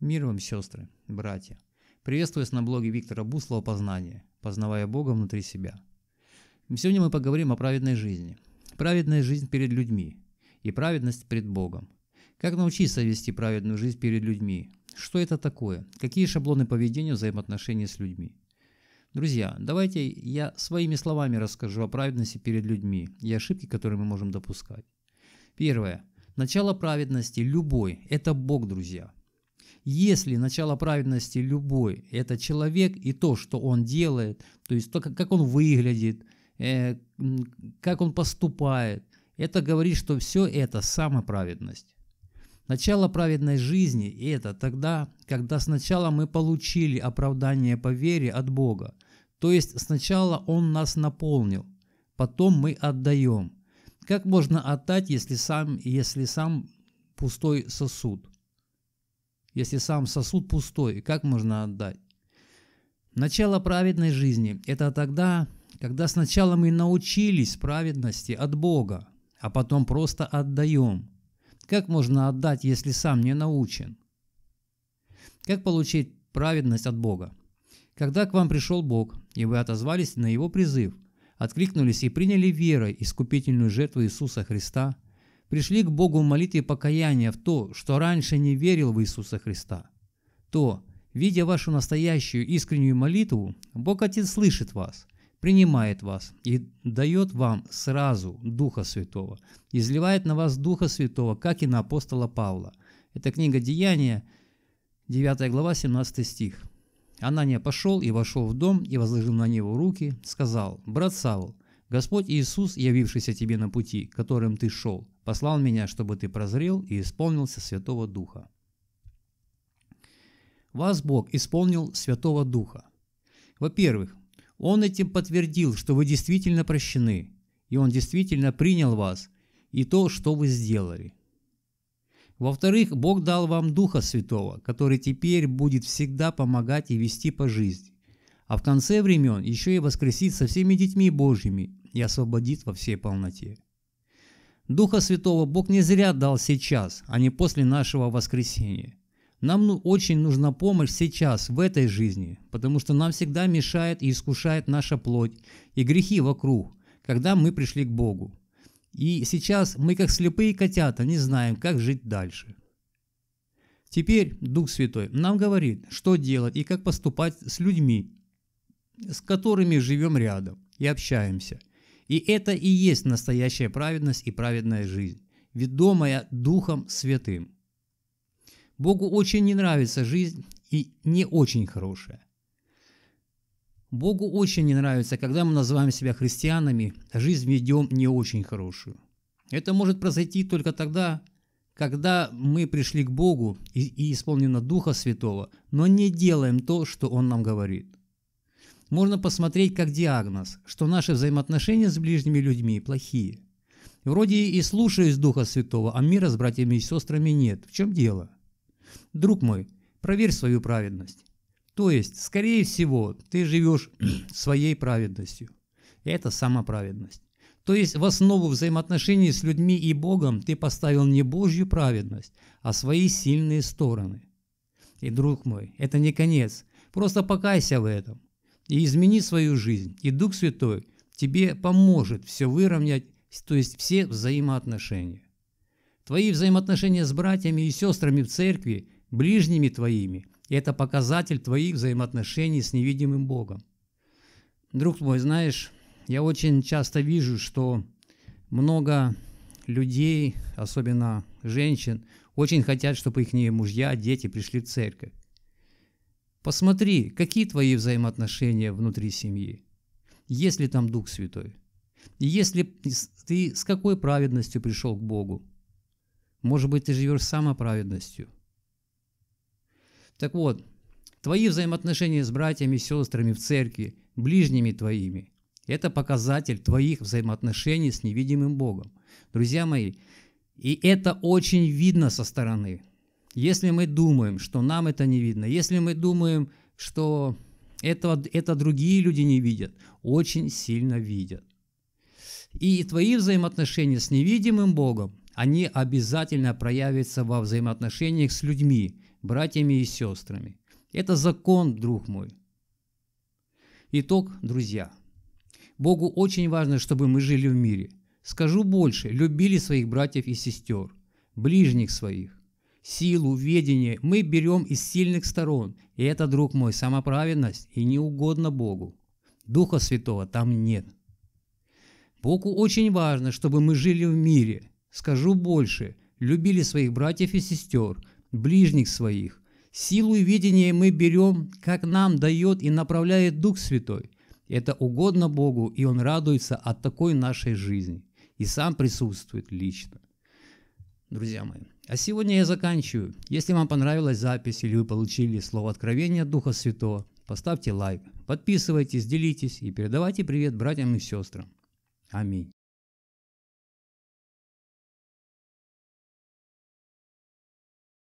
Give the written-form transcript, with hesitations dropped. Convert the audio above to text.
Мир вам, сестры, братья! Приветствую вас на блоге Виктора Буслова «Познание. Познавая Бога внутри себя». Сегодня мы поговорим о праведной жизни. Праведная жизнь перед людьми и праведность пред Богом. Как научиться вести праведную жизнь перед людьми? Что это такое? Какие шаблоны поведения взаимоотношений с людьми? Друзья, давайте я своими словами расскажу о праведности перед людьми и ошибки, которые мы можем допускать. Первое. Начало праведности любой – это Бог, друзья. Если начало праведности любой – это человек и то, что он делает, то есть то, как он выглядит, как он поступает, это говорит, что все это самоправедность. Начало праведной жизни – это тогда, когда сначала мы получили оправдание по вере от Бога, то есть сначала Он нас наполнил, потом мы отдаем. Как можно отдать, если сам пустой сосуд? Если сам сосуд пустой, как можно отдать? Начало праведной жизни – это тогда, когда сначала мы научились праведности от Бога, а потом просто отдаем. Как можно отдать, если сам не научен? Как получить праведность от Бога? Когда к вам пришел Бог, и вы отозвались на Его призыв, откликнулись и приняли верой искупительную жертву Иисуса Христа, пришли к Богу в молитве покаяния в то, что раньше не верил в Иисуса Христа, то, видя вашу настоящую искреннюю молитву, Бог Отец слышит вас, принимает вас и дает вам сразу Духа Святого, изливает на вас Духа Святого, как и на апостола Павла. Это книга Деяния, 9 глава, 17 стих. Анания пошел и вошел в дом, и возложил на него руки, сказал: «Брат Савл, Господь Иисус, явившийся тебе на пути, которым ты шел, послал меня, чтобы ты прозрел и исполнился Святого Духа». Вас Бог исполнил Святого Духа. Во-первых, Он этим подтвердил, что вы действительно прощены, и Он действительно принял вас и то, что вы сделали. Во-вторых, Бог дал вам Духа Святого, который теперь будет всегда помогать и вести по жизни, а в конце времен еще и воскресит со всеми детьми Божьими и освободит во всей полноте. Духа Святого Бог не зря дал сейчас, а не после нашего воскресения. Нам очень нужна помощь сейчас, в этой жизни, потому что нам всегда мешает и искушает наша плоть и грехи вокруг, когда мы пришли к Богу. И сейчас мы, как слепые котята, не знаем, как жить дальше. Теперь Дух Святой нам говорит, что делать и как поступать с людьми, с которыми живем рядом и общаемся. И это и есть настоящая праведность и праведная жизнь, ведомая Духом Святым. Богу очень не нравится жизнь и не очень хорошая. Богу очень не нравится, когда мы называем себя христианами, а жизнь ведем не очень хорошую. Это может произойти только тогда, когда мы пришли к Богу и исполнено Духа Святого, но не делаем то, что Он нам говорит. Можно посмотреть как диагноз, что наши взаимоотношения с ближними людьми плохие. Вроде и слушаюсь Духа Святого, а мира с братьями и сестрами нет. В чем дело? Друг мой, проверь свою праведность. То есть, скорее всего, ты живешь своей праведностью. Это самоправедность. То есть, в основу взаимоотношений с людьми и Богом ты поставил не Божью праведность, а свои сильные стороны. И, друг мой, это не конец. Просто покайся в этом и измени свою жизнь. И Дух Святой тебе поможет все выровнять, то есть все взаимоотношения. Твои взаимоотношения с братьями и сестрами в церкви, ближними твоими, это показатель твоих взаимоотношений с невидимым Богом. Друг мой, знаешь, я очень часто вижу, что много людей, особенно женщин, очень хотят, чтобы их мужья, дети пришли в церковь. Посмотри, какие твои взаимоотношения внутри семьи. Есть ли там Дух Святой? Есть ли ты с какой праведностью пришел к Богу? Может быть, ты живешь самоправедностью. Так вот, твои взаимоотношения с братьями и сестрами в церкви, ближними твоими, это показатель твоих взаимоотношений с невидимым Богом. Друзья мои, и это очень видно со стороны. Если мы думаем, что нам это не видно, если мы думаем, что это другие люди не видят, очень сильно видят. И твои взаимоотношения с невидимым Богом они обязательно проявятся во взаимоотношениях с людьми, братьями и сестрами. Это закон, друг мой. Итог, друзья. Богу очень важно, чтобы мы жили в мире. Скажу больше, любили своих братьев и сестер, ближних своих. Силу, ведение мы берем из сильных сторон, и это, друг мой, самоправедность и неугодно Богу. Духа Святого там нет. Богу очень важно, чтобы мы жили в мире, скажу больше, любили своих братьев и сестер, ближних своих. Силу и видение мы берем, как нам дает и направляет Дух Святой. Это угодно Богу, и Он радуется от такой нашей жизни, и сам присутствует лично. Друзья мои, а сегодня я заканчиваю. Если вам понравилась запись или вы получили слово откровения от Духа Святого, поставьте лайк, подписывайтесь, делитесь и передавайте привет братьям и сестрам. Аминь.